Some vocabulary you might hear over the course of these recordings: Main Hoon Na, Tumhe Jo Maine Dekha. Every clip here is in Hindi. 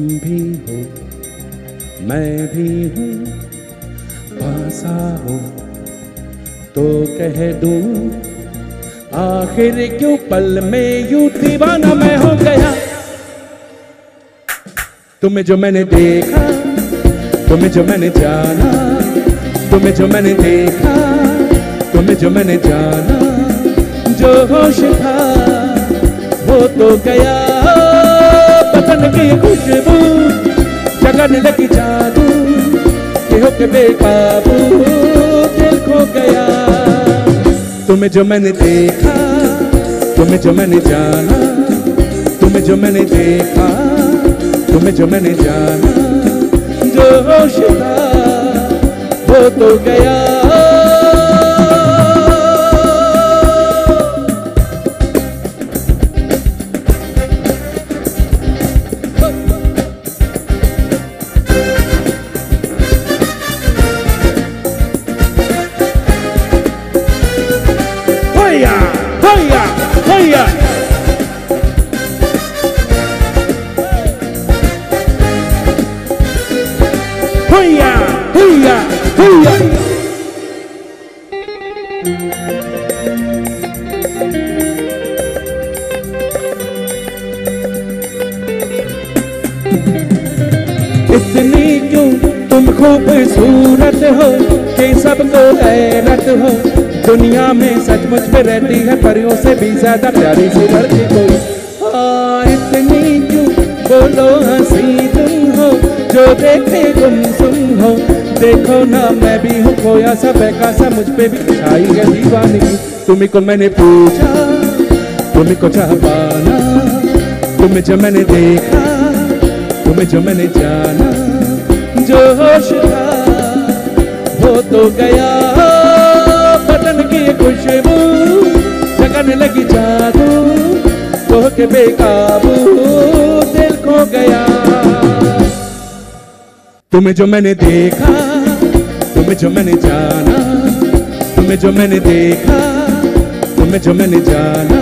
तुम भी हो मैं भी हूँ, पासा हो तो कह दूँ आखिर क्यों पल में यूं दीवाना मैं हो गया। तुम्हें जो मैंने देखा, तुम्हें जो मैंने जाना, तुम्हें जो मैंने देखा, तुम्हें जो मैंने जाना, जो होश था वो तो गया। बदन की खुशबू, जगन लगी जादू, के हो के बेकाबू दिल खो गया। तुम्हें जो मैंने देखा, तुम्हें जो मैंने जाना, तुम्हें जो मैंने देखा, तुम्हें जो मैंने जाना, जो होश था वो तो गया। इतनी क्यों तुम खूबसूरत हो कि सबको हैरत हो। दुनिया में सचमुच में रहती है परियों से भी ज्यादा प्यारी सी धरती को। इतनी क्यों बोलो हंसी तुम हो, जो देखे तुम सुन हो। देखो ना मैं भी हूँ खोया सा बेका सा, मुझ पे भी छाई है दीवानगी। तुम्हें को मैंने पूछा, तुम्हें को चाह पाना, तुम्हें जो मैंने देखा, तुम्हें जो मैंने जाना, जो होश था वो तो गया। बदन की खुशबू, जगन लगी जादू, तो के बेकाबू दिल खो गया। तुम्हें जो मैंने देखा, तुम्हें जो मैंने जाना, तुम्हें जो मैंने देखा, तुम्हें जो मैंने जाना,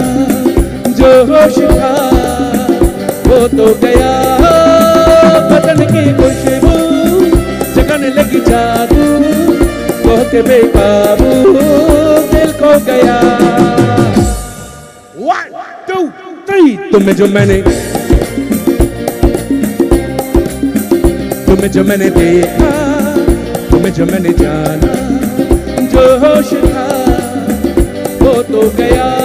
जो होश था वो तो गया। बदन की खुशबू, जगन लगी जादू, तो के बेकाबू दिल खो गया। 1 2 3 तुम्हें जो मैंने, तुम्हें जो मैंने देखा, तुम्हें जो मैंने जाना, जो होश था वो तो गया।